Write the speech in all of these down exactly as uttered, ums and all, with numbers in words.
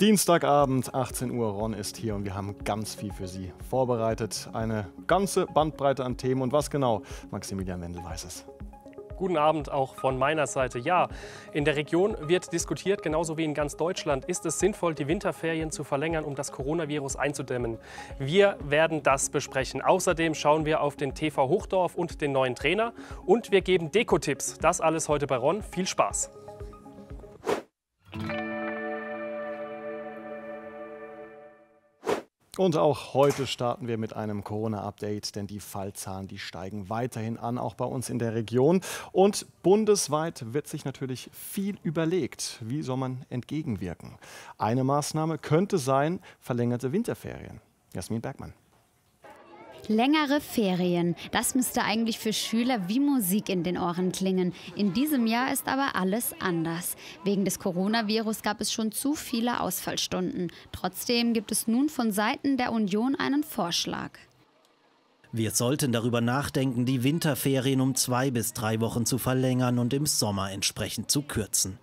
Dienstagabend, achtzehn Uhr, Ron ist hier und wir haben ganz viel für Sie vorbereitet. Eine ganze Bandbreite an Themen und was genau, Maximilian Wendel weiß es. Guten Abend auch von meiner Seite. Ja, in der Region wird diskutiert, genauso wie in ganz Deutschland, ist es sinnvoll, die Winterferien zu verlängern, um das Coronavirus einzudämmen. Wir werden das besprechen. Außerdem schauen wir auf den T V Hochdorf und den neuen Trainer und wir geben Deko-Tipps. Das alles heute bei Ron. Viel Spaß! Und auch heute starten wir mit einem Corona-Update, denn die Fallzahlen, die steigen weiterhin an, auch bei uns in der Region. Und bundesweit wird sich natürlich viel überlegt, wie soll man entgegenwirken. Eine Maßnahme könnte sein, verlängerte Winterferien. Jasmin Bergmann. Längere Ferien, das müsste eigentlich für Schüler wie Musik in den Ohren klingen. In diesem Jahr ist aber alles anders. Wegen des Coronavirus gab es schon zu viele Ausfallstunden. Trotzdem gibt es nun von Seiten der Union einen Vorschlag. Wir sollten darüber nachdenken, die Winterferien um zwei bis drei Wochen zu verlängern und im Sommer entsprechend zu kürzen.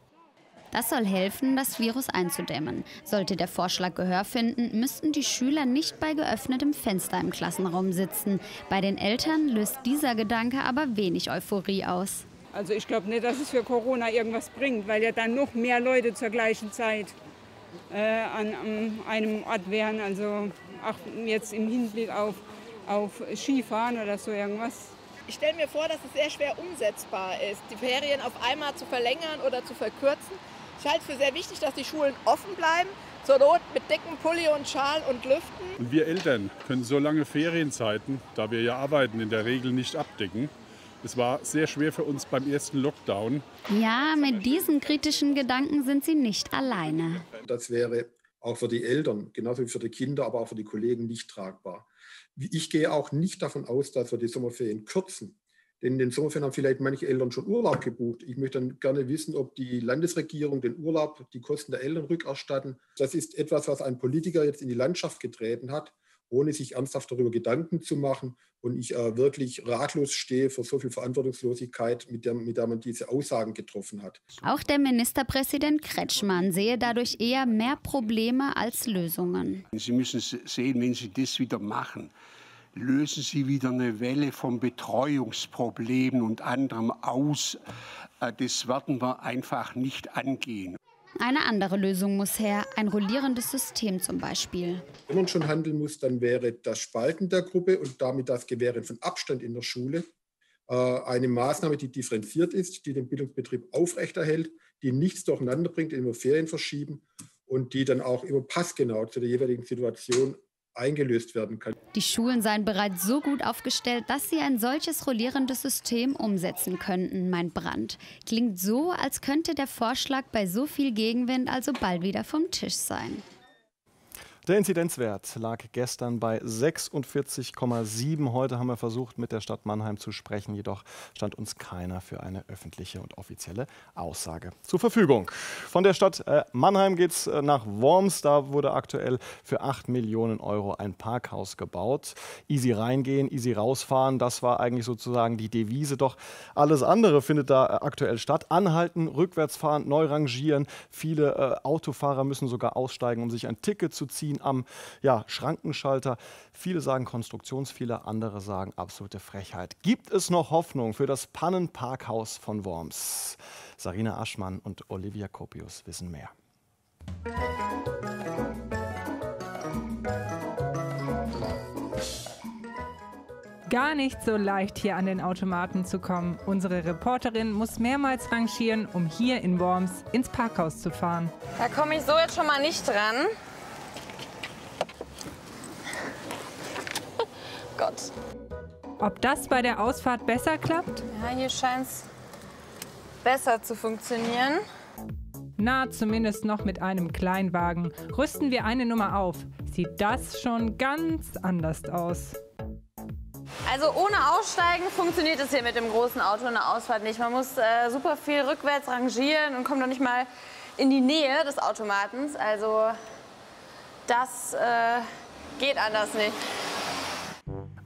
Das soll helfen, das Virus einzudämmen. Sollte der Vorschlag Gehör finden, müssten die Schüler nicht bei geöffnetem Fenster im Klassenraum sitzen. Bei den Eltern löst dieser Gedanke aber wenig Euphorie aus. Also ich glaube nicht, dass es für Corona irgendwas bringt, weil ja dann noch mehr Leute zur gleichen Zeit äh, an, an einem Ort wären. Also auch jetzt im Hinblick auf, auf Skifahren oder so irgendwas. Ich stelle mir vor, dass es sehr schwer umsetzbar ist, die Ferien auf einmal zu verlängern oder zu verkürzen. Ich halte es für sehr wichtig, dass die Schulen offen bleiben, zur Not mit dicken Pulli und Schal und Lüften. Und wir Eltern können so lange Ferienzeiten, da wir ja arbeiten, in der Regel nicht abdecken. Es war sehr schwer für uns beim ersten Lockdown. Ja, mit diesen kritischen Gedanken sind Sie nicht alleine. Das wäre auch für die Eltern, genauso wie für die Kinder, aber auch für die Kollegen nicht tragbar. Ich gehe auch nicht davon aus, dass wir die Sommerferien kürzen. Denn in den Sommerferien haben vielleicht manche Eltern schon Urlaub gebucht. Ich möchte dann gerne wissen, ob die Landesregierung den Urlaub, die Kosten der Eltern rückerstatten. Das ist etwas, was ein Politiker jetzt in die Landschaft getreten hat, ohne sich ernsthaft darüber Gedanken zu machen. Und ich äh, wirklich ratlos stehe vor so viel Verantwortungslosigkeit, mit der, mit der man diese Aussagen getroffen hat. Auch der Ministerpräsident Kretschmann sehe dadurch eher mehr Probleme als Lösungen. Sie müssen sehen, wenn Sie das wieder machen, lösen Sie wieder eine Welle von Betreuungsproblemen und anderem aus. Das werden wir einfach nicht angehen. Eine andere Lösung muss her, ein rollierendes System zum Beispiel. Wenn man schon handeln muss, dann wäre das Spalten der Gruppe und damit das Gewähren von Abstand in der Schule eine Maßnahme, die differenziert ist, die den Bildungsbetrieb aufrechterhält, die nichts durcheinander bringt, indem wir Ferien verschieben und die dann auch immer passgenau zu der jeweiligen Situation eingelöst werden kann. Die Schulen seien bereits so gut aufgestellt, dass sie ein solches rollierendes System umsetzen könnten, meint Brandt. Klingt so, als könnte der Vorschlag bei so viel Gegenwind also bald wieder vom Tisch sein. Der Inzidenzwert lag gestern bei sechsundvierzig Komma sieben. Heute haben wir versucht, mit der Stadt Mannheim zu sprechen. Jedoch stand uns keiner für eine öffentliche und offizielle Aussage zur Verfügung. Von der Stadt äh, Mannheim geht es äh, nach Worms. Da wurde aktuell für acht Millionen Euro ein Parkhaus gebaut. Easy reingehen, easy rausfahren, das war eigentlich sozusagen die Devise. Doch alles andere findet da äh, aktuell statt. Anhalten, rückwärts fahren, neu rangieren. Viele äh, Autofahrer müssen sogar aussteigen, um sich ein Ticket zu ziehen. Am ja, Schrankenschalter. Viele sagen Konstruktionsfehler, andere sagen absolute Frechheit. Gibt es noch Hoffnung für das Pannenparkhaus von Worms? Sarina Aschmann und Olivia Kopius wissen mehr. Gar nicht so leicht, hier an den Automaten zu kommen. Unsere Reporterin muss mehrmals rangieren, um hier in Worms ins Parkhaus zu fahren. Da komme ich so jetzt schon mal nicht dran. Gott. Ob das bei der Ausfahrt besser klappt? Ja, hier scheint es besser zu funktionieren. Na, zumindest noch mit einem Kleinwagen. Rüsten wir eine Nummer auf, sieht das schon ganz anders aus. Also ohne Aussteigen funktioniert es hier mit dem großen Auto in der Ausfahrt nicht. Man muss äh, super viel rückwärts rangieren und kommt noch nicht mal in die Nähe des Automatens. Also das äh, geht anders nicht.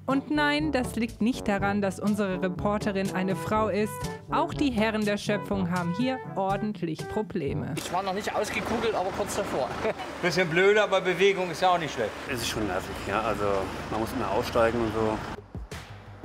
Und nein, das liegt nicht daran, dass unsere Reporterin eine Frau ist. Auch die Herren der Schöpfung haben hier ordentlich Probleme. Ich war noch nicht ausgekugelt, aber kurz davor. Bisschen blöd, aber Bewegung ist ja auch nicht schlecht. Es ist schon nervig, ja. Also man muss mehr aussteigen und so.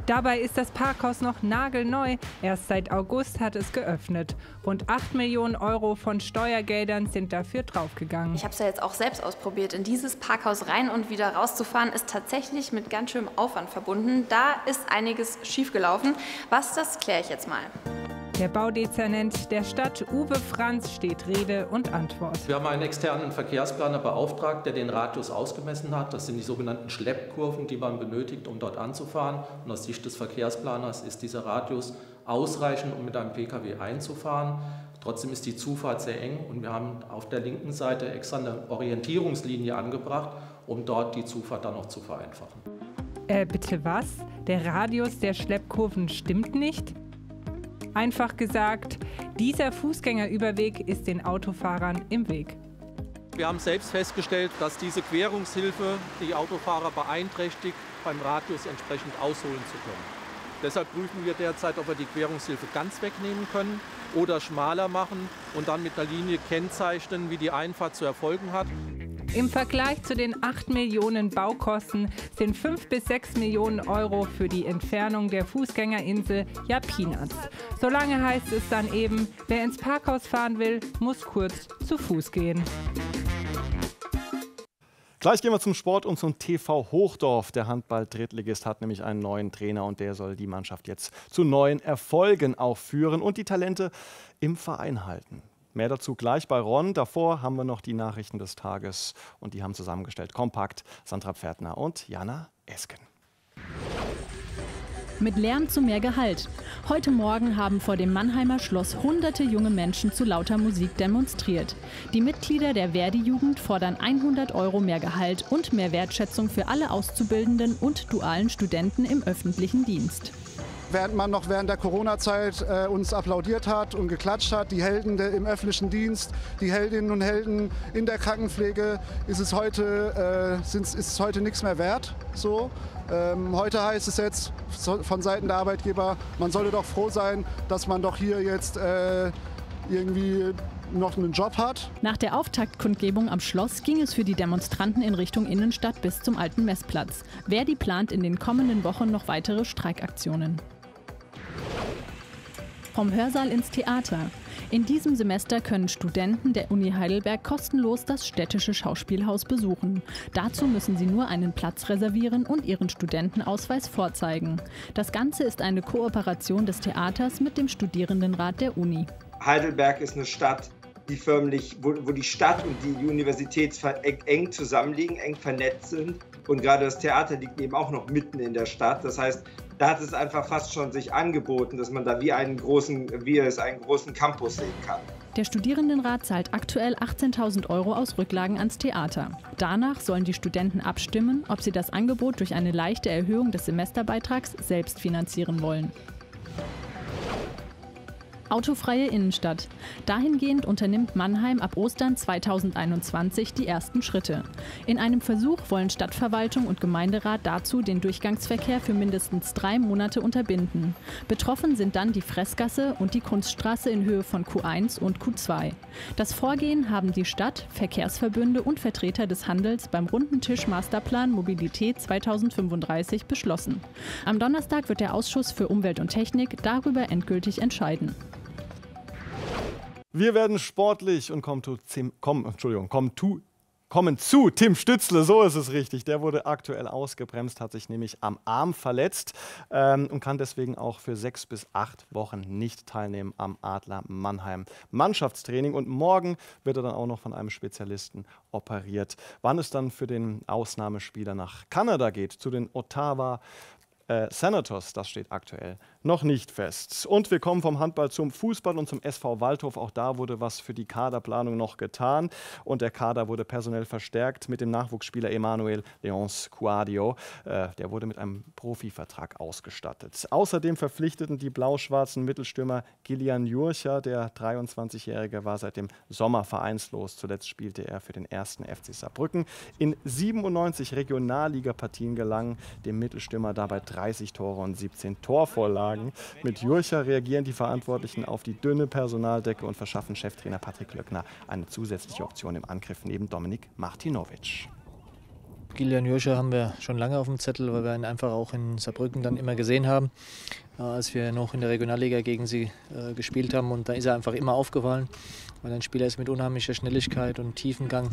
Dabei ist das Parkhaus noch nagelneu. Erst seit August hat es geöffnet. Rund acht Millionen Euro von Steuergeldern sind dafür draufgegangen. Ich habe es ja jetzt auch selbst ausprobiert. In dieses Parkhaus rein und wieder rauszufahren, ist tatsächlich mit ganz schönem Aufwand verbunden. Da ist einiges schiefgelaufen. Was, das kläre ich jetzt mal. Der Baudezernent der Stadt, Uwe Franz, steht Rede und Antwort. Wir haben einen externen Verkehrsplaner beauftragt, der den Radius ausgemessen hat. Das sind die sogenannten Schleppkurven, die man benötigt, um dort anzufahren. Und aus Sicht des Verkehrsplaners ist dieser Radius ausreichend, um mit einem Pkw einzufahren. Trotzdem ist die Zufahrt sehr eng und wir haben auf der linken Seite extra eine Orientierungslinie angebracht, um dort die Zufahrt dann noch zu vereinfachen. Äh, bitte was? Der Radius der Schleppkurven stimmt nicht? Einfach gesagt, dieser Fußgängerüberweg ist den Autofahrern im Weg. Wir haben selbst festgestellt, dass diese Querungshilfe die Autofahrer beeinträchtigt, beim Radius entsprechend ausholen zu können. Deshalb prüfen wir derzeit, ob wir die Querungshilfe ganz wegnehmen können oder schmaler machen und dann mit einer Linie kennzeichnen, wie die Einfahrt zu erfolgen hat. Im Vergleich zu den acht Millionen Baukosten sind fünf bis sechs Millionen Euro für die Entfernung der Fußgängerinsel ja Peanuts. Solange heißt es dann eben, wer ins Parkhaus fahren will, muss kurz zu Fuß gehen. Gleich gehen wir zum Sport und zum T V Hochdorf. Der Handball-Drittligist hat nämlich einen neuen Trainer und der soll die Mannschaft jetzt zu neuen Erfolgen auch führen und die Talente im Verein halten. Mehr dazu gleich bei Ron. Davor haben wir noch die Nachrichten des Tages. Und die haben zusammengestellt kompakt Sandra Pferdner und Jana Esken. Mit Lärm zu mehr Gehalt. Heute Morgen haben vor dem Mannheimer Schloss hunderte junge Menschen zu lauter Musik demonstriert. Die Mitglieder der Verdi-Jugend fordern hundert Euro mehr Gehalt und mehr Wertschätzung für alle Auszubildenden und dualen Studenten im öffentlichen Dienst. Während man noch während der Corona-Zeit äh, uns applaudiert hat und geklatscht hat, die Helden im öffentlichen Dienst, die Heldinnen und Helden in der Krankenpflege, ist es heute, äh, ist es heute nichts mehr wert. So. Ähm, heute heißt es jetzt von Seiten der Arbeitgeber, man sollte doch froh sein, dass man doch hier jetzt äh, irgendwie noch einen Job hat. Nach der Auftaktkundgebung am Schloss ging es für die Demonstranten in Richtung Innenstadt bis zum alten Messplatz. Verdi plant in den kommenden Wochen noch weitere Streikaktionen. Vom Hörsaal ins Theater. In diesem Semester können Studenten der Uni Heidelberg kostenlos das städtische Schauspielhaus besuchen. Dazu müssen sie nur einen Platz reservieren und ihren Studentenausweis vorzeigen. Das Ganze ist eine Kooperation des Theaters mit dem Studierendenrat der Uni. Heidelberg ist eine Stadt, die förmlich, wo, wo die Stadt und die Universität eng zusammenliegen, eng vernetzt sind. Und gerade das Theater liegt eben auch noch mitten in der Stadt. Das heißt, da hat es einfach fast schon sich angeboten, dass man da wie einen großen, wie es einen großen Campus sehen kann. Der Studierendenrat zahlt aktuell achtzehntausend Euro aus Rücklagen ans Theater. Danach sollen die Studenten abstimmen, ob sie das Angebot durch eine leichte Erhöhung des Semesterbeitrags selbst finanzieren wollen. Autofreie Innenstadt. Dahingehend unternimmt Mannheim ab Ostern zweitausendeinundzwanzig die ersten Schritte. In einem Versuch wollen Stadtverwaltung und Gemeinderat dazu den Durchgangsverkehr für mindestens drei Monate unterbinden. Betroffen sind dann die Fressgasse und die Kunststraße in Höhe von Q eins und Q zwei. Das Vorgehen haben die Stadt, Verkehrsverbünde und Vertreter des Handels beim runden Tisch Masterplan Mobilität zweitausendfünfunddreißig beschlossen. Am Donnerstag wird der Ausschuss für Umwelt und Technik darüber endgültig entscheiden. Wir werden sportlich und kommen zu, komm, Entschuldigung, kommen, zu, kommen zu Tim Stützle, so ist es richtig. Der wurde aktuell ausgebremst, hat sich nämlich am Arm verletzt ähm, und kann deswegen auch für sechs bis acht Wochen nicht teilnehmen am Adler Mannheim Mannschaftstraining. Und morgen wird er dann auch noch von einem Spezialisten operiert. Wann es dann für den Ausnahmespieler nach Kanada geht, zu den Ottawa Äh, Senators, das steht aktuell noch nicht fest. Und wir kommen vom Handball zum Fußball und zum S V Waldhof. Auch da wurde was für die Kaderplanung noch getan. Und der Kader wurde personell verstärkt mit dem Nachwuchsspieler Emmanuel Leonce Cuadio. Äh, der wurde mit einem Profivertrag ausgestattet. Außerdem verpflichteten die blau-schwarzen Mittelstürmer Gillian Jürcher. Der dreiundzwanzigjährige war seit dem Sommer vereinslos. Zuletzt spielte er für den ersten F C Saarbrücken. In siebenundneunzig Regionalligapartien gelangen dem Mittelstürmer dabei drei dreißig Tore und siebzehn Torvorlagen. Mit Jürcher reagieren die Verantwortlichen auf die dünne Personaldecke und verschaffen Cheftrainer Patrick Löckner eine zusätzliche Option im Angriff neben Dominik Martinovic. Gillian Jürcher haben wir schon lange auf dem Zettel, weil wir ihn einfach auch in Saarbrücken dann immer gesehen haben, als wir noch in der Regionalliga gegen sie äh, gespielt haben. Und da ist er einfach immer aufgefallen, weil er ein Spieler ist mit unheimlicher Schnelligkeit und Tiefengang.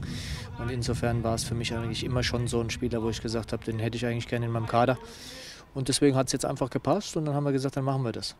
Und insofern war es für mich eigentlich immer schon so ein Spieler, wo ich gesagt habe, den hätte ich eigentlich gerne in meinem Kader. Und deswegen hat es jetzt einfach gepasst und dann haben wir gesagt, dann machen wir das.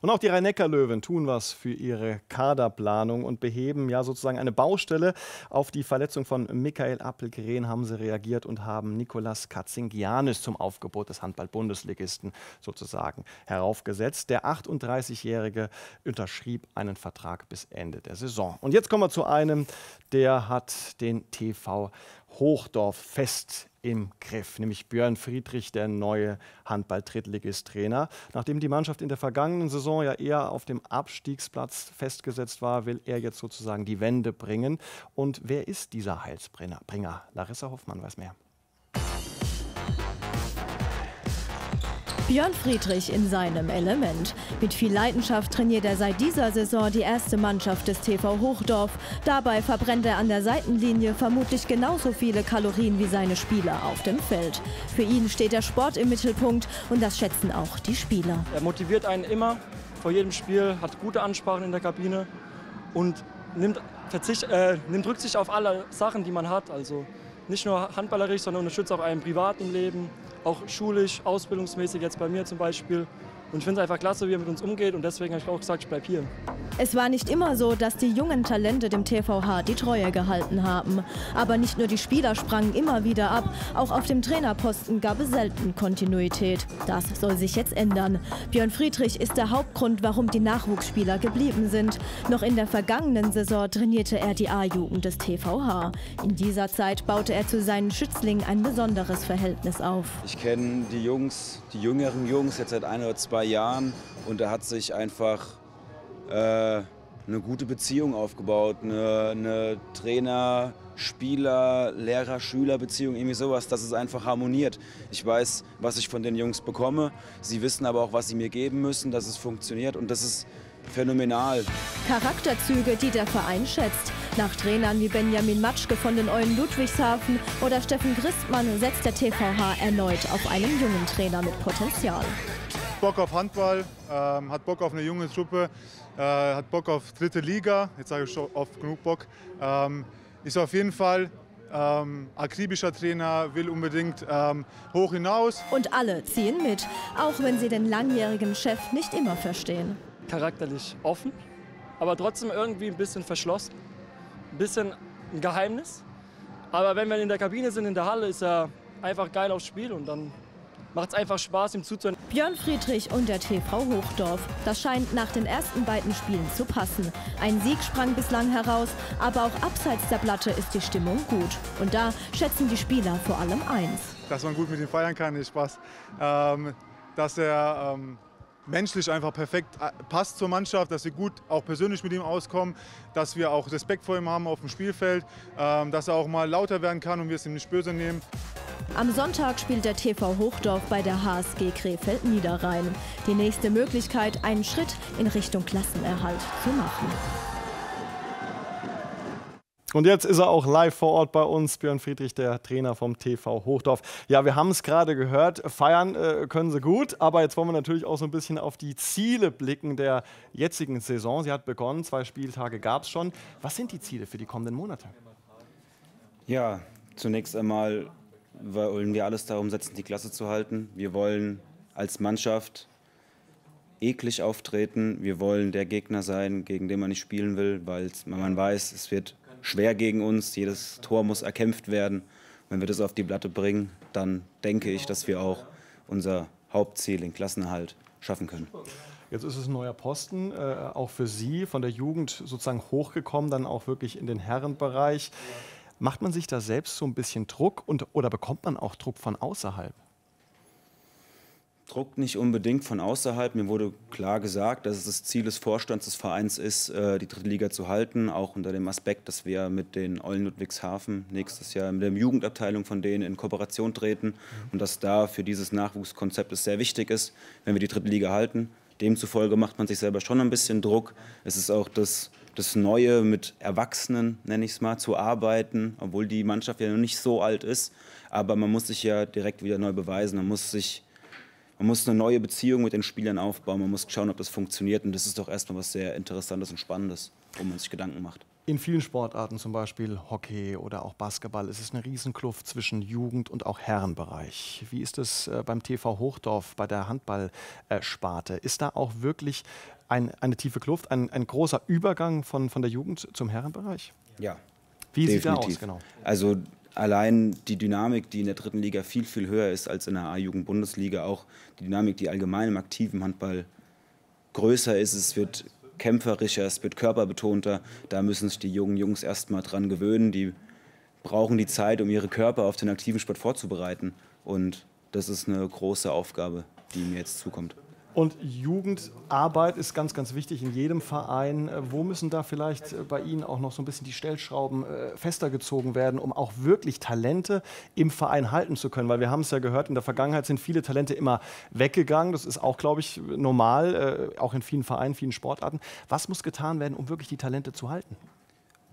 Und auch die Rhein-Neckar-Löwen tun was für ihre Kaderplanung und beheben ja sozusagen eine Baustelle. Auf die Verletzung von Michael Appelgren haben sie reagiert und haben Nikolas Katzingianis zum Aufgebot des Handball-Bundesligisten sozusagen heraufgesetzt. Der achtunddreißigjährige unterschrieb einen Vertrag bis Ende der Saison. Und jetzt kommen wir zu einem, der hat den T V Hochdorf fest im Griff, nämlich Björn Friedrich, der neue Handball-Drittligist-Trainer. Nachdem die Mannschaft in der vergangenen Saison ja eher auf dem Abstiegsplatz festgesetzt war, will er jetzt sozusagen die Wende bringen. Und wer ist dieser Heilsbringer? Larissa Hoffmann weiß mehr. Björn Friedrich in seinem Element. Mit viel Leidenschaft trainiert er seit dieser Saison die erste Mannschaft des T V Hochdorf. Dabei verbrennt er an der Seitenlinie vermutlich genauso viele Kalorien wie seine Spieler auf dem Feld. Für ihn steht der Sport im Mittelpunkt und das schätzen auch die Spieler. Er motiviert einen immer vor jedem Spiel, hat gute Ansprachen in der Kabine und nimmt, Verzicht, äh, nimmt Rücksicht auf alle Sachen, die man hat. Also nicht nur handballerisch, sondern unterstützt auch einen privaten Leben. Auch schulisch, ausbildungsmäßig, jetzt bei mir zum Beispiel. Und ich finde es einfach klasse, wie er mit uns umgeht und deswegen habe ich auch gesagt, ich bleibe hier. Es war nicht immer so, dass die jungen Talente dem T V H die Treue gehalten haben. Aber nicht nur die Spieler sprangen immer wieder ab, auch auf dem Trainerposten gab es selten Kontinuität. Das soll sich jetzt ändern. Björn Friedrich ist der Hauptgrund, warum die Nachwuchsspieler geblieben sind. Noch in der vergangenen Saison trainierte er die A-Jugend des T V H. In dieser Zeit baute er zu seinen Schützlingen ein besonderes Verhältnis auf. Ich kenne die Jungs, die jüngeren Jungs jetzt seit ein oder zwei Jahren und da hat sich einfach äh, eine gute Beziehung aufgebaut, eine, eine Trainer-, Spieler-, Lehrer-, Schüler-Beziehung, irgendwie sowas, dass es einfach harmoniert. Ich weiß, was ich von den Jungs bekomme, sie wissen aber auch, was sie mir geben müssen, dass es funktioniert und das ist phänomenal. Charakterzüge, die der Verein schätzt. Nach Trainern wie Benjamin Matschke von den Eulen Ludwigshafen oder Steffen Christmann setzt der T V H erneut auf einen jungen Trainer mit Potenzial. Bock auf Handball, ähm, hat Bock auf eine junge Truppe, äh, hat Bock auf dritte Liga, jetzt sage ich schon oft genug Bock, ähm, ist auf jeden Fall ähm, akribischer Trainer, will unbedingt ähm, hoch hinaus. Und alle ziehen mit, auch wenn sie den langjährigen Chef nicht immer verstehen. Charakterlich offen, aber trotzdem irgendwie ein bisschen verschlossen, ein bisschen ein Geheimnis. Aber wenn wir in der Kabine sind, in der Halle, ist er einfach geil aufs Spiel und dann macht es einfach Spaß, ihm zuzuhören. Björn Friedrich und der T V Hochdorf. Das scheint nach den ersten beiden Spielen zu passen. Ein Sieg sprang bislang heraus, aber auch abseits der Platte ist die Stimmung gut. Und da schätzen die Spieler vor allem eins. Dass man gut mit ihm feiern kann, ist Spaß. Ähm, dass er ähm, menschlich einfach perfekt passt zur Mannschaft, dass wir gut auch persönlich mit ihm auskommen, dass wir auch Respekt vor ihm haben auf dem Spielfeld, ähm, dass er auch mal lauter werden kann und wir es ihm nicht böse nehmen. Am Sonntag spielt der T V Hochdorf bei der H S G Krefeld Niederrhein. Die nächste Möglichkeit, einen Schritt in Richtung Klassenerhalt zu machen. Und jetzt ist er auch live vor Ort bei uns, Björn Friedrich, der Trainer vom T V Hochdorf. Ja, wir haben es gerade gehört, feiern äh, können sie gut, aber jetzt wollen wir natürlich auch so ein bisschen auf die Ziele blicken der jetzigen Saison. Sie hat begonnen, zwei Spieltage gab es schon. Was sind die Ziele für die kommenden Monate? Ja, zunächst einmal wollen wir alles darum setzen, die Klasse zu halten. Wir wollen als Mannschaft eklig auftreten. Wir wollen der Gegner sein, gegen den man nicht spielen will, weil man weiß, es wird schwer gegen uns. Jedes Tor muss erkämpft werden. Wenn wir das auf die Platte bringen, dann denke ich, dass wir auch unser Hauptziel, den Klassenerhalt, schaffen können. Jetzt ist es ein neuer Posten, äh, auch für Sie, von der Jugend sozusagen hochgekommen, dann auch wirklich in den Herrenbereich. Macht man sich da selbst so ein bisschen Druck und, oder bekommt man auch Druck von außerhalb? Druck nicht unbedingt von außerhalb. Mir wurde klar gesagt, dass es das Ziel des Vorstands des Vereins ist, die dritte Liga zu halten. Auch unter dem Aspekt, dass wir mit den Eulen Ludwigshafen nächstes Jahr mit der Jugendabteilung von denen in Kooperation treten. Und dass da für dieses Nachwuchskonzept es sehr wichtig ist, wenn wir die dritte Liga halten. Demzufolge macht man sich selber schon ein bisschen Druck. Es ist auch das, das Neue, mit Erwachsenen, nenne ich es mal, zu arbeiten, obwohl die Mannschaft ja noch nicht so alt ist. Aber man muss sich ja direkt wieder neu beweisen. Man muss sich... Man muss eine neue Beziehung mit den Spielern aufbauen, man muss schauen, ob das funktioniert. Und das ist doch erstmal was sehr Interessantes und Spannendes, worum man sich Gedanken macht. In vielen Sportarten, zum Beispiel Hockey oder auch Basketball, ist es eine Riesenkluft zwischen Jugend- und auch Herrenbereich. Wie ist es beim T V Hochdorf, bei der Handballsparte? Ist da auch wirklich ein, eine tiefe Kluft, ein, ein großer Übergang von, von der Jugend zum Herrenbereich? Ja, wie sieht der aus? Genau. Also allein die Dynamik, die in der dritten Liga viel, viel höher ist als in der A-Jugend-Bundesliga, auch die Dynamik, die allgemein im aktiven Handball größer ist. Es wird kämpferischer, es wird körperbetonter. Da müssen sich die jungen Jungs erst mal dran gewöhnen. Die brauchen die Zeit, um ihre Körper auf den aktiven Sport vorzubereiten. Und das ist eine große Aufgabe, die mir jetzt zukommt. Und Jugendarbeit ist ganz, ganz wichtig in jedem Verein. Wo müssen da vielleicht bei Ihnen auch noch so ein bisschen die Stellschrauben äh, fester gezogen werden, um auch wirklich Talente im Verein halten zu können? Weil wir haben es ja gehört, in der Vergangenheit sind viele Talente immer weggegangen. Das ist auch, glaube ich, normal, äh, auch in vielen Vereinen, vielen Sportarten. Was muss getan werden, um wirklich die Talente zu halten?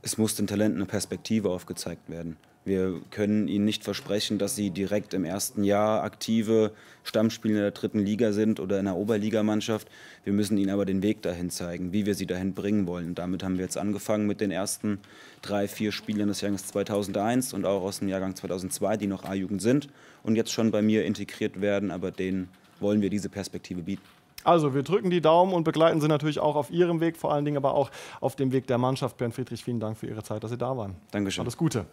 Es muss den Talenten eine Perspektive aufgezeigt werden. Wir können ihnen nicht versprechen, dass sie direkt im ersten Jahr aktive Stammspieler in der dritten Liga sind oder in der Oberligamannschaft. Wir müssen ihnen aber den Weg dahin zeigen, wie wir sie dahin bringen wollen. Und damit haben wir jetzt angefangen mit den ersten drei, vier Spielern des Jahres zweitausendeins und auch aus dem Jahrgang zweitausendzwei, die noch A-Jugend sind und jetzt schon bei mir integriert werden. Aber denen wollen wir diese Perspektive bieten. Also, wir drücken die Daumen und begleiten Sie natürlich auch auf Ihrem Weg, vor allen Dingen aber auch auf dem Weg der Mannschaft. Björn Friedrich, vielen Dank für Ihre Zeit, dass Sie da waren. Dankeschön. Alles Gute.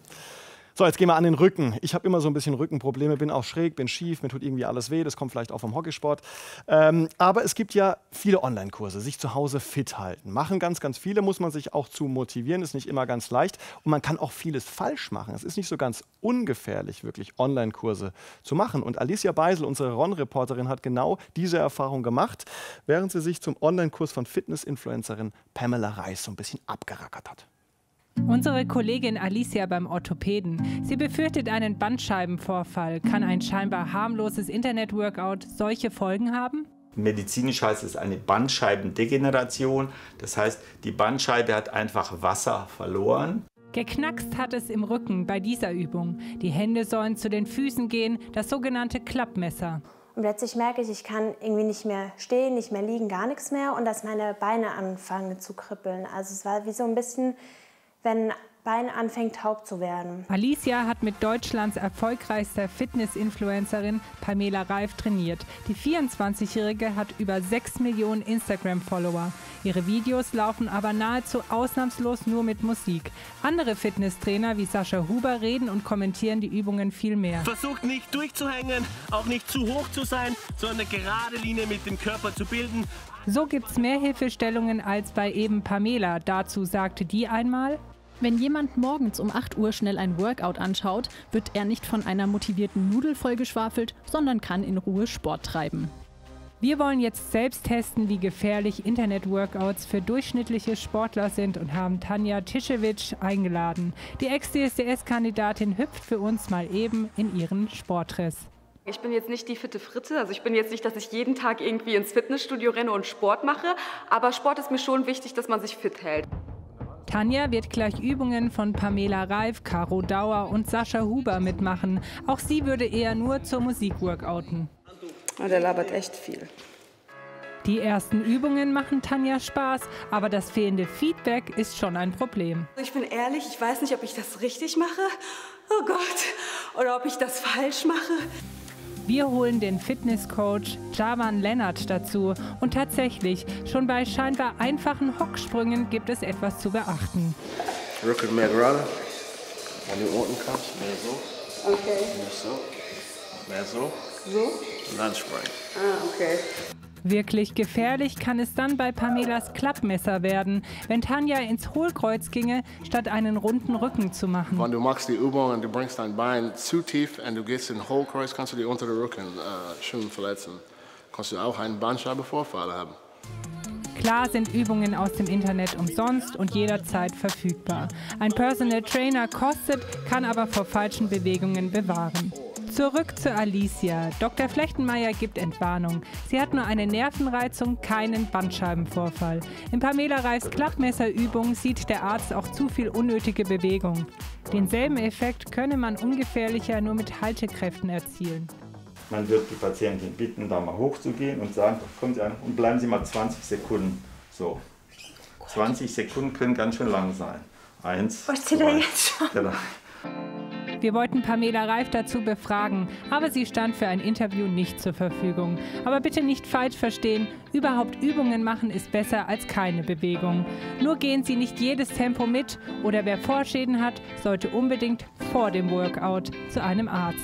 So, jetzt gehen wir an den Rücken. Ich habe immer so ein bisschen Rückenprobleme, bin auch schräg, bin schief, mir tut irgendwie alles weh. Das kommt vielleicht auch vom Hockeysport. Ähm, aber es gibt ja viele Online-Kurse, sich zu Hause fit halten. Machen ganz, ganz viele, muss man sich auch zu motivieren, ist nicht immer ganz leicht. Und man kann auch vieles falsch machen. Es ist nicht so ganz ungefährlich, wirklich Online-Kurse zu machen. Und Alicia Beisel, unsere R O N-Reporterin, hat genau diese Erfahrung gemacht, während sie sich zum Online-Kurs von Fitness-Influencerin Pamela Reif so ein bisschen abgerackert hat. Unsere Kollegin Alicia beim Orthopäden. Sie befürchtet einen Bandscheibenvorfall. Kann ein scheinbar harmloses Internet-Workout solche Folgen haben? Medizinisch heißt es eine Bandscheibendegeneration. Das heißt, die Bandscheibe hat einfach Wasser verloren. Geknackst hat es im Rücken bei dieser Übung. Die Hände sollen zu den Füßen gehen, das sogenannte Klappmesser. Und plötzlich merke ich, ich kann irgendwie nicht mehr stehen, nicht mehr liegen, gar nichts mehr. Und dass meine Beine anfangen zu kribbeln. Also es war wie so ein bisschen, wenn Bein anfängt taub zu werden. Alicia hat mit Deutschlands erfolgreichster Fitness-Influencerin Pamela Reif trainiert. Die vierundzwanzigjährige hat über sechs Millionen Instagram-Follower. Ihre Videos laufen aber nahezu ausnahmslos nur mit Musik. Andere Fitnesstrainer wie Sascha Huber reden und kommentieren die Übungen viel mehr. Versucht nicht durchzuhängen, auch nicht zu hoch zu sein, sondern eine gerade Linie mit dem Körper zu bilden. So gibt es mehr Hilfestellungen als bei eben Pamela. Dazu sagte die einmal: Wenn jemand morgens um acht Uhr schnell ein Workout anschaut, wird er nicht von einer motivierten Nudel vollgeschwafelt, sondern kann in Ruhe Sport treiben. Wir wollen jetzt selbst testen, wie gefährlich Internet-Workouts für durchschnittliche Sportler sind und haben Tanja Tischewitsch eingeladen. Die Ex-D S D S-Kandidatin hüpft für uns mal eben in ihren Sportdress. Ich bin jetzt nicht die fitte Fritte, also ich bin jetzt nicht, dass ich jeden Tag irgendwie ins Fitnessstudio renne und Sport mache, aber Sport ist mir schon wichtig, dass man sich fit hält. Tanja wird gleich Übungen von Pamela Reif, Caro Dauer und Sascha Huber mitmachen. Auch sie würde eher nur zur Musik workouten. Oh, der labert echt viel. Die ersten Übungen machen Tanja Spaß, aber das fehlende Feedback ist schon ein Problem. Ich bin ehrlich, ich weiß nicht, ob ich das richtig mache, oh Gott, oder ob ich das falsch mache. Wir holen den Fitnesscoach Javan Lennart dazu. Und tatsächlich, schon bei scheinbar einfachen Hocksprüngen gibt es etwas zu beachten. Rücken mehr gerade. Wenn du unten kommst, mehr so. Okay. Mehr so. Mehr so. So? Und dann springen. Ah, okay. Wirklich gefährlich kann es dann bei Pamelas Klappmesser werden, wenn Tanja ins Hohlkreuz ginge, statt einen runden Rücken zu machen. Wenn du machst die Übung und du bringst dein Bein zu tief und du gehst in Hohlkreuz, kannst du dich unter den Rücken äh, schön verletzen. kannst du auch einen Bandscheibenvorfall haben. Klar sind Übungen aus dem Internet umsonst und jederzeit verfügbar. Ein Personal Trainer kostet, kann aber vor falschen Bewegungen bewahren. Zurück zu Alicia. Doktor Flechtenmeier gibt Entwarnung. Sie hat nur eine Nervenreizung, keinen Bandscheibenvorfall. In Pamela Reifs Klappmesserübung sieht der Arzt auch zu viel unnötige Bewegung. Denselben Effekt könne man ungefährlicher nur mit Haltekräften erzielen. Man wird die Patientin bitten, da mal hochzugehen und sagen, kommen Sie an und bleiben Sie mal zwanzig Sekunden. So. zwanzig Sekunden können ganz schön lang sein. Eins, was zählt er jetzt schon? Genau. Wir wollten Pamela Reif dazu befragen, aber sie stand für ein Interview nicht zur Verfügung. Aber bitte nicht falsch verstehen, überhaupt Übungen machen ist besser als keine Bewegung. Nur gehen Sie nicht jedes Tempo mit oder wer Vorschäden hat, sollte unbedingt vor dem Workout zu einem Arzt.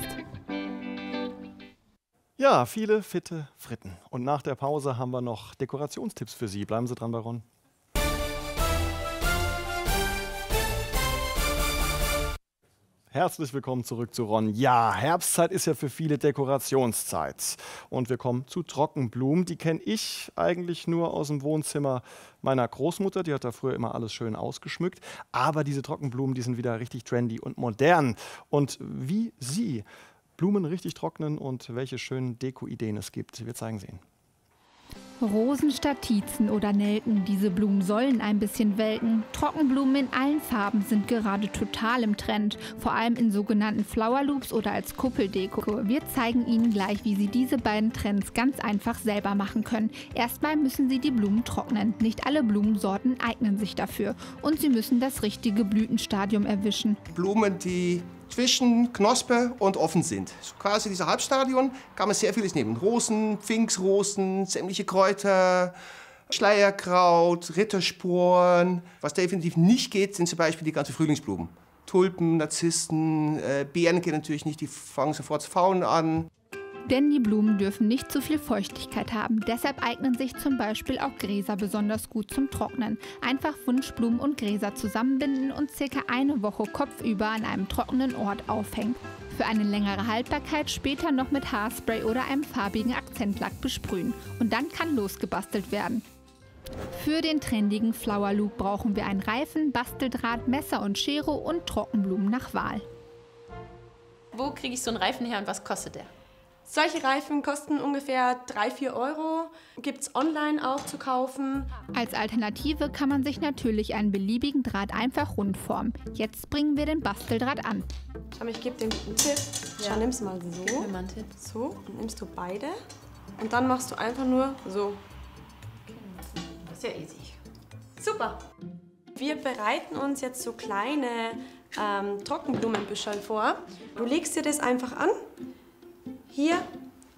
Ja, viele fitte Fritten. Und nach der Pause haben wir noch Dekorationstipps für Sie. Bleiben Sie dran bei Ron. Herzlich willkommen zurück zu Ron. Ja, Herbstzeit ist ja für viele Dekorationszeit. Und wir kommen zu Trockenblumen. Die kenne ich eigentlich nur aus dem Wohnzimmer meiner Großmutter. Die hat da früher immer alles schön ausgeschmückt. Aber diese Trockenblumen, die sind wieder richtig trendy und modern. Und wie Sie Blumen richtig trocknen und welche schönen Deko-Ideen es gibt, wir zeigen sie Ihnen. Rosen statt Tizen oder Nelken, diese Blumen sollen ein bisschen welken. Trockenblumen in allen Farben sind gerade total im Trend, vor allem in sogenannten Flower Loops oder als Kuppeldeko. Wir zeigen Ihnen gleich, wie Sie diese beiden Trends ganz einfach selber machen können. Erstmal müssen Sie die Blumen trocknen. Nicht alle Blumensorten eignen sich dafür und Sie müssen das richtige Blütenstadium erwischen. Blumen, die zwischen Knospe und offen sind. So quasi dieser Halbstadion kann man sehr vieles nehmen. Rosen, Pfingstrosen, sämtliche Kräuter, Schleierkraut, Rittersporen. Was definitiv nicht geht, sind zum Beispiel die ganzen Frühlingsblumen. Tulpen, Narzissten, äh, Beeren gehen natürlich nicht, die fangen sofort zu faulen an. Denn die Blumen dürfen nicht zu viel Feuchtigkeit haben. Deshalb eignen sich zum Beispiel auch Gräser besonders gut zum Trocknen. Einfach Wunschblumen und Gräser zusammenbinden und circa eine Woche kopfüber an einem trockenen Ort aufhängen. Für eine längere Haltbarkeit später noch mit Haarspray oder einem farbigen Akzentlack besprühen. Und dann kann losgebastelt werden. Für den trendigen Flower Loop brauchen wir einen Reifen, Basteldraht, Messer und Schere und Trockenblumen nach Wahl. Wo kriege ich so einen Reifen her und was kostet der? Solche Reifen kosten ungefähr drei, vier Euro, gibt es online auch zu kaufen. Als Alternative kann man sich natürlich einen beliebigen Draht einfach rund formen. Jetzt bringen wir den Basteldraht an. Schau mal, ich gebe dir einen guten Tipp. Ja. Schau, nimm's mal so. Gib mir mal einen Tipp. So, dann nimmst du beide und dann machst du einfach nur so. Das ist ja easy. Super. Wir bereiten uns jetzt so kleine ähm, Trockenblumenbüschel vor. Du legst dir das einfach an. Hier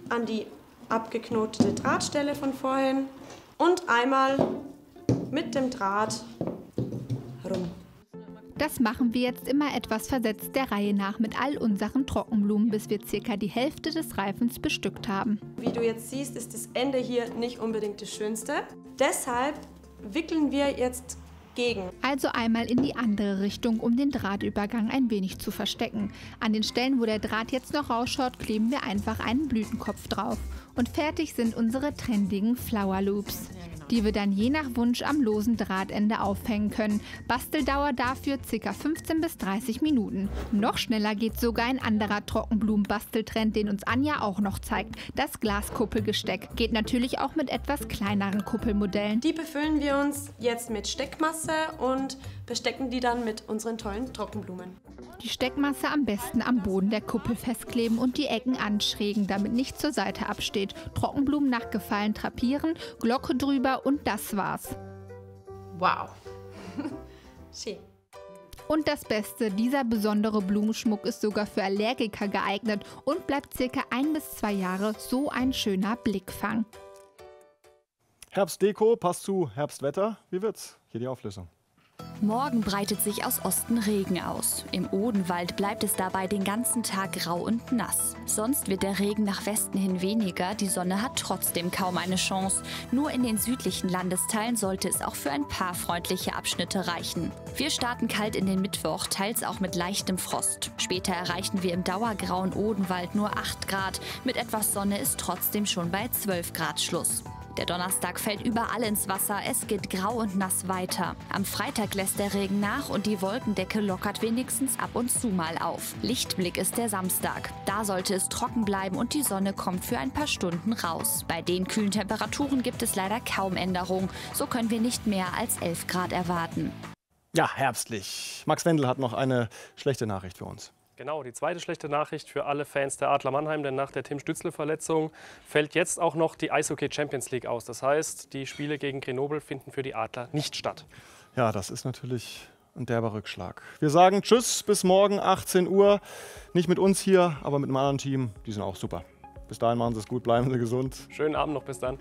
an die abgeknotete Drahtstelle von vorhin und einmal mit dem Draht rum. Das machen wir jetzt immer etwas versetzt der Reihe nach mit all unseren Trockenblumen, bis wir circa die Hälfte des Reifens bestückt haben. Wie du jetzt siehst, ist das Ende hier nicht unbedingt das Schönste. Deshalb wickeln wir jetzt gegen. Also einmal in die andere Richtung, um den Drahtübergang ein wenig zu verstecken. An den Stellen, wo der Draht jetzt noch rausschaut, kleben wir einfach einen Blütenkopf drauf. Und fertig sind unsere trendigen Flower Loops, die wir dann je nach Wunsch am losen Drahtende aufhängen können. Basteldauer dafür ca. fünfzehn bis dreißig Minuten. Noch schneller geht sogar ein anderer Trockenblumen-Basteltrend, den uns Anja auch noch zeigt. Das Glaskuppelgesteck geht natürlich auch mit etwas kleineren Kuppelmodellen. Die befüllen wir uns jetzt mit Steckmasse und bestecken die dann mit unseren tollen Trockenblumen. Die Steckmasse am besten am Boden der Kuppel festkleben und die Ecken anschrägen, damit nichts zur Seite absteht. Trockenblumen nach Gefallen drapieren, Glocke drüber und das war's. Wow. Schön. Und das Beste, dieser besondere Blumenschmuck ist sogar für Allergiker geeignet und bleibt circa ein bis zwei Jahre so ein schöner Blickfang. Herbstdeko passt zu Herbstwetter. Wie wird's? Hier die Auflösung. Morgen breitet sich aus Osten Regen aus. Im Odenwald bleibt es dabei den ganzen Tag grau und nass. Sonst wird der Regen nach Westen hin weniger, die Sonne hat trotzdem kaum eine Chance. Nur in den südlichen Landesteilen sollte es auch für ein paar freundliche Abschnitte reichen. Wir starten kalt in den Mittwoch, teils auch mit leichtem Frost. Später erreichen wir im dauergrauen Odenwald nur acht Grad. Mit etwas Sonne ist trotzdem schon bei zwölf Grad Schluss. Der Donnerstag fällt überall ins Wasser, es geht grau und nass weiter. Am Freitag lässt der Regen nach und die Wolkendecke lockert wenigstens ab und zu mal auf. Lichtblick ist der Samstag. Da sollte es trocken bleiben und die Sonne kommt für ein paar Stunden raus. Bei den kühlen Temperaturen gibt es leider kaum Änderungen. So können wir nicht mehr als elf Grad erwarten. Ja, herbstlich. Max Wendel hat noch eine schlechte Nachricht für uns. Genau, die zweite schlechte Nachricht für alle Fans der Adler Mannheim, denn nach der Tim Stützle-Verletzung fällt jetzt auch noch die Eishockey Champions League aus. Das heißt, die Spiele gegen Grenoble finden für die Adler nicht statt. Ja, das ist natürlich ein derber Rückschlag. Wir sagen tschüss, bis morgen achtzehn Uhr. Nicht mit uns hier, aber mit einem anderen Team. Die sind auch super. Bis dahin machen Sie es gut, bleiben Sie gesund. Schönen Abend noch, bis dann.